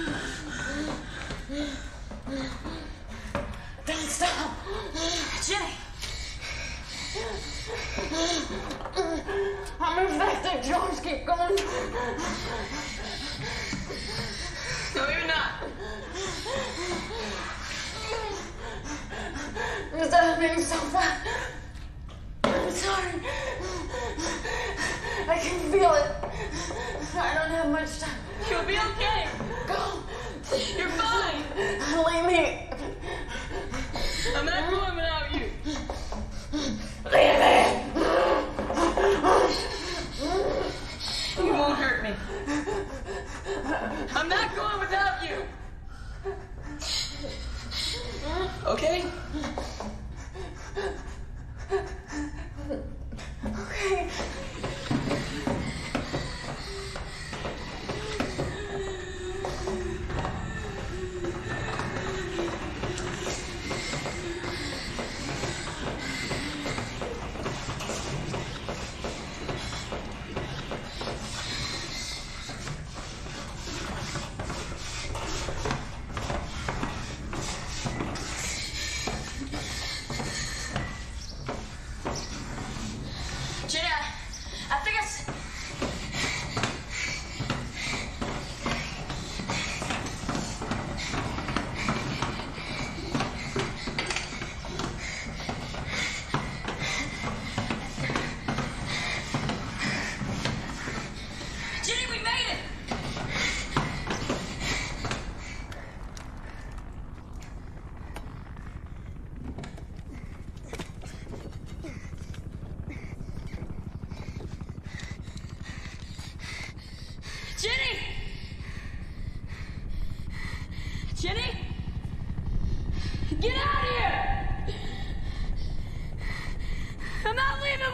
Don't stop. Jenny. I'm infected. George, keep going. No, you're not. It's happening so fast. I'm sorry. I can feel it. I don't have much time. You'll be okay. Go. You're fine. Leave me. I'm not going without you. Leave me. You won't hurt me. I'm not going without you. Okay? Okay.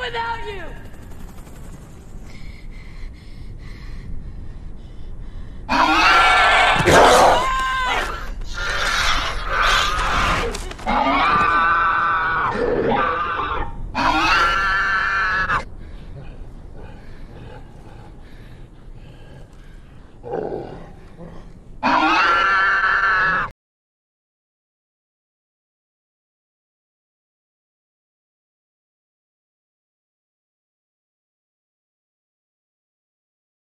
Without you!